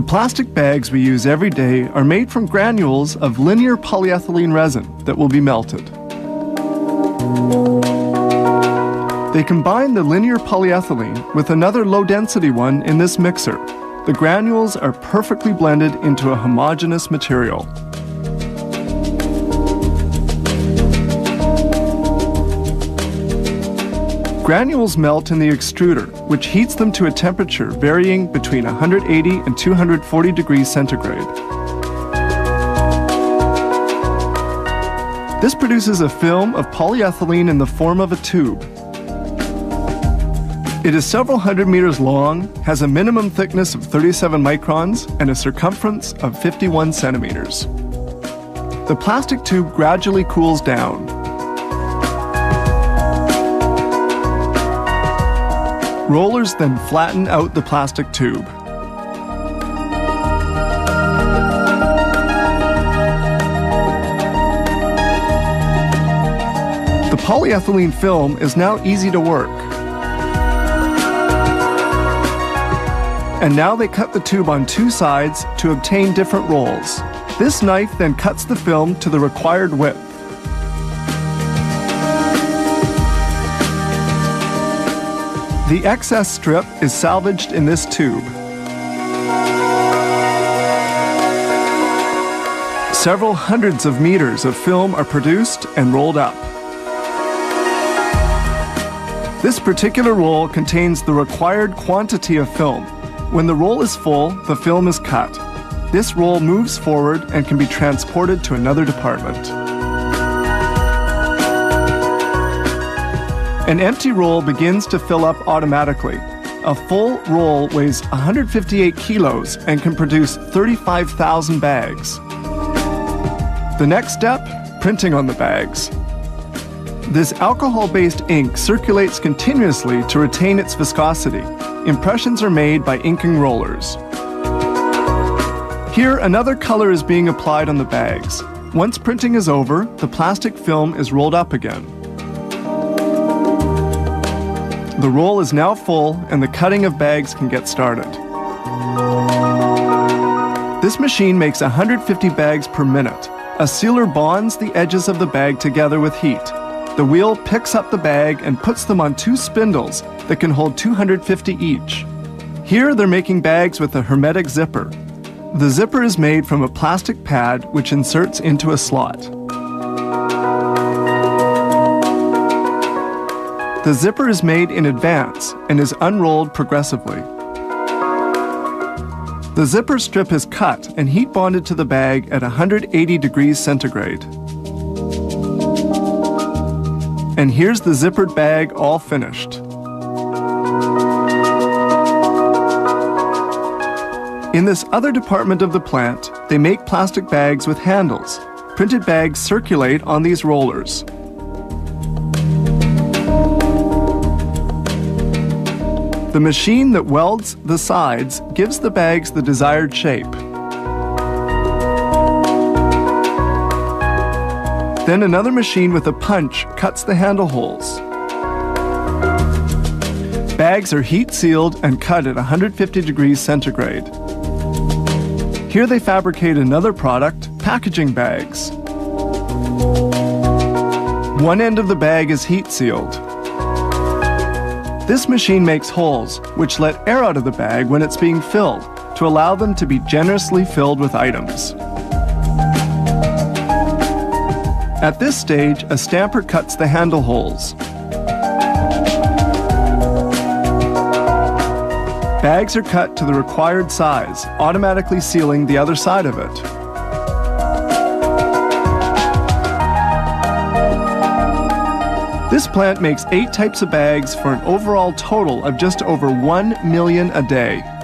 The plastic bags we use every day are made from granules of linear polyethylene resin that will be melted. They combine the linear polyethylene with another low-density one in this mixer. The granules are perfectly blended into a homogeneous material. Granules melt in the extruder, which heats them to a temperature varying between 180 and 240 degrees centigrade. This produces a film of polyethylene in the form of a tube. It is several hundred meters long, has a minimum thickness of 37 microns, and a circumference of 51 centimeters. The plastic tube gradually cools down. Rollers then flatten out the plastic tube. The polyethylene film is now easy to work. And now they cut the tube on two sides to obtain different rolls. This knife then cuts the film to the required width. The excess strip is salvaged in this tube. Several hundreds of meters of film are produced and rolled up. This particular roll contains the required quantity of film. When the roll is full, the film is cut. This roll moves forward and can be transported to another department. An empty roll begins to fill up automatically. A full roll weighs 158 kilos and can produce 35,000 bags. The next step, printing on the bags. This alcohol-based ink circulates continuously to retain its viscosity. Impressions are made by inking rollers. Here, another color is being applied on the bags. Once printing is over, the plastic film is rolled up again. The roll is now full, and the cutting of bags can get started. This machine makes 150 bags per minute. A sealer bonds the edges of the bag together with heat. The wheel picks up the bag and puts them on two spindles that can hold 250 each. Here they're making bags with a hermetic zipper. The zipper is made from a plastic pad which inserts into a slot. The zipper is made in advance and is unrolled progressively. The zipper strip is cut and heat bonded to the bag at 180 degrees centigrade. And here's the zippered bag all finished. In this other department of the plant, they make plastic bags with handles. Printed bags circulate on these rollers. The machine that welds the sides gives the bags the desired shape. Then another machine with a punch cuts the handle holes. Bags are heat sealed and cut at 150 degrees centigrade. Here they fabricate another product, packaging bags. One end of the bag is heat sealed. This machine makes holes, which let air out of the bag when it's being filled, to allow them to be generously filled with items. At this stage, a stamper cuts the handle holes. Bags are cut to the required size, automatically sealing the other side of it. This plant makes 8 types of bags for an overall total of just over 1 million a day.